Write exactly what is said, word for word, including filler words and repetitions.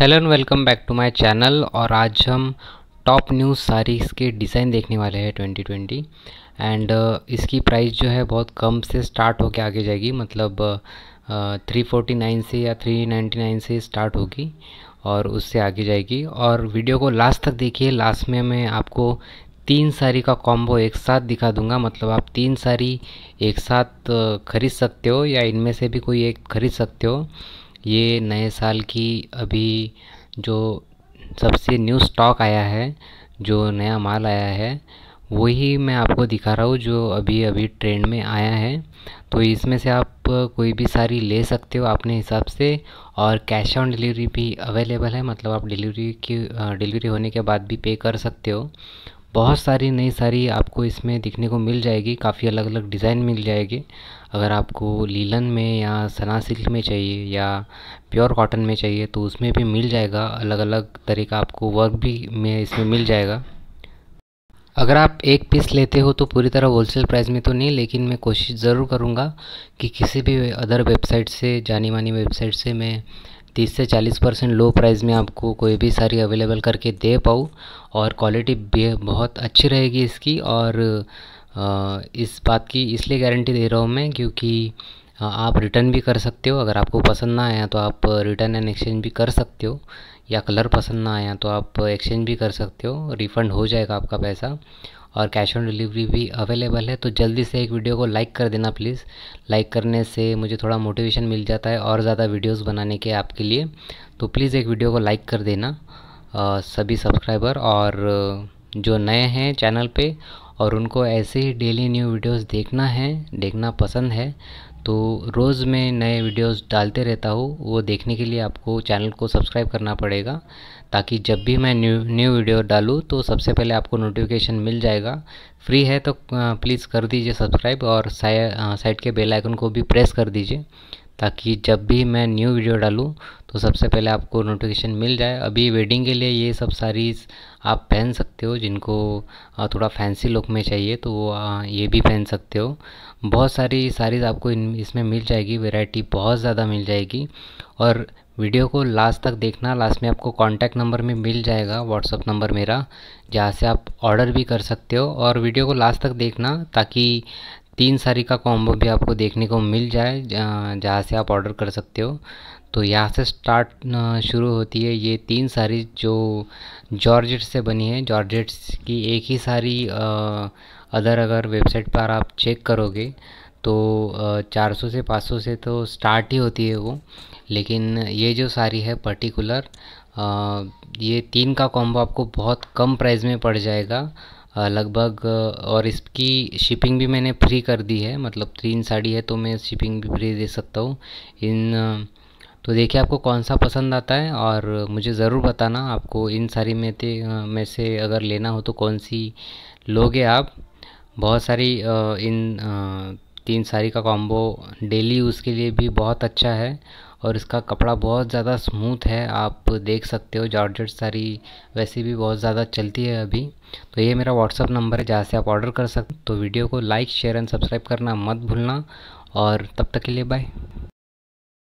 Hello and welcome back to my channel. और आज हम टॉप न्यू साड़ीज़ के डिज़ाइन देखने वाले हैं ट्वेंटी ट्वेंटी। एंड इसकी प्राइस जो है बहुत कम से स्टार्ट होकर आगे जाएगी, मतलब थ्री फोर्टी नाइन से या थ्री नाइंटी नाइन से स्टार्ट होगी और उससे आगे जाएगी। और वीडियो को लास्ट तक देखिए, लास्ट में मैं आपको तीन साड़ी का कॉम्बो एक साथ दिखा दूंगा, मतलब आप तीन साड़ी एक साथ खरीद सकते हो या इनमें से भी कोई एक खरीद सकते हो। ये नए साल की अभी जो सबसे न्यू स्टॉक आया है, जो नया माल आया है, वही मैं आपको दिखा रहा हूँ जो अभी अभी ट्रेंड में आया है। तो इसमें से आप कोई भी साड़ी ले सकते हो अपने हिसाब से, और कैश ऑन डिलीवरी भी अवेलेबल है, मतलब आप डिलीवरी की डिलीवरी होने के बाद भी पे कर सकते हो। बहुत सारी नई साड़ी आपको इसमें दिखने को मिल जाएगी, काफ़ी अलग अलग डिज़ाइन मिल जाएगी। अगर आपको लीलन में या सना सिल्क में चाहिए या प्योर कॉटन में चाहिए तो उसमें भी मिल जाएगा, अलग अलग तरीका आपको वर्क भी में इसमें मिल जाएगा। अगर आप एक पीस लेते हो तो पूरी तरह होलसेल प्राइस में तो नहीं, लेकिन मैं कोशिश ज़रूर करूँगा कि किसी भी अदर वेबसाइट से, जानी मानी वेबसाइट से मैं तीस से चालीस परसेंट लो प्राइस में आपको कोई भी साड़ी अवेलेबल करके दे पाऊँ। और क्वालिटी भी बहुत अच्छी रहेगी इसकी, और इस बात की इसलिए गारंटी दे रहा हूँ मैं क्योंकि आप रिटर्न भी कर सकते हो। अगर आपको पसंद ना आया तो आप रिटर्न एंड एक्सचेंज भी कर सकते हो, या कलर पसंद ना आया तो आप एक्सचेंज भी कर सकते हो, रिफ़ंड हो जाएगा आपका पैसा। और कैश ऑन डिलीवरी भी अवेलेबल है। तो जल्दी से एक वीडियो को लाइक कर देना प्लीज़, लाइक करने से मुझे थोड़ा मोटिवेशन मिल जाता है और ज़्यादा वीडियोस बनाने के आपके लिए। तो प्लीज़ एक वीडियो को लाइक कर देना आ, सभी सब्सक्राइबर और जो नए हैं चैनल पे, और उनको ऐसे ही डेली न्यू वीडियोस देखना है, देखना पसंद है तो रोज़ मैं नए वीडियोस डालते रहता हूँ। वो देखने के लिए आपको चैनल को सब्सक्राइब करना पड़ेगा, ताकि जब भी मैं न्यू न्यू वीडियो डालूँ तो सबसे पहले आपको नोटिफिकेशन मिल जाएगा। फ्री है तो प्लीज़ कर दीजिए सब्सक्राइब, और साइड के बेल आइकन को भी प्रेस कर दीजिए ताकि जब भी मैं न्यू वीडियो डालूँ तो सबसे पहले आपको नोटिफिकेशन मिल जाए। अभी वेडिंग के लिए ये सब साड़ीज़ आप पहन सकते हो, जिनको थोड़ा फैंसी लुक में चाहिए तो वो ये भी पहन सकते हो। बहुत सारी साड़ीज़ आपको इसमें मिल जाएगी, वैरायटी बहुत ज़्यादा मिल जाएगी। और वीडियो को लास्ट तक देखना, लास्ट में आपको कॉन्टैक्ट नंबर में मिल जाएगा व्हाट्सअप नंबर मेरा, जहाँ से आप ऑर्डर भी कर सकते हो। और वीडियो को लास्ट तक देखना ताकि तीन साड़ी का कॉम्बो भी आपको देखने को मिल जाए, जहाँ से आप ऑर्डर कर सकते हो। तो यहाँ से स्टार्ट शुरू होती है ये तीन साड़ी जो जॉर्जेट से बनी है। जॉर्जेट्स की एक ही साड़ी अदर अगर वेबसाइट पर आप चेक करोगे तो चार सौ से पाँच सौ से तो स्टार्ट ही होती है वो, लेकिन ये जो साड़ी है पर्टिकुलर, ये तीन का कॉम्बो आपको बहुत कम प्राइस में पड़ जाएगा लगभग। और इसकी शिपिंग भी मैंने फ्री कर दी है, मतलब तीन साड़ी है तो मैं शिपिंग भी फ्री दे सकता हूँ इन। तो देखिए आपको कौन सा पसंद आता है, और मुझे ज़रूर बताना आपको इन साड़ी में थे में से अगर लेना हो तो कौन सी लोगे आप। बहुत सारी इन तीन साड़ी का कॉम्बो डेली यूज़ के लिए भी बहुत अच्छा है, और इसका कपड़ा बहुत ज़्यादा स्मूथ है, आप देख सकते हो। जॉर्जेट साड़ी वैसे भी बहुत ज़्यादा चलती है अभी। तो ये मेरा व्हाट्सअप नंबर है जहाँ से आप ऑर्डर कर सकते हो। तो वीडियो को लाइक शेयर एंड सब्सक्राइब करना मत भूलना, और तब तक के लिए बाय।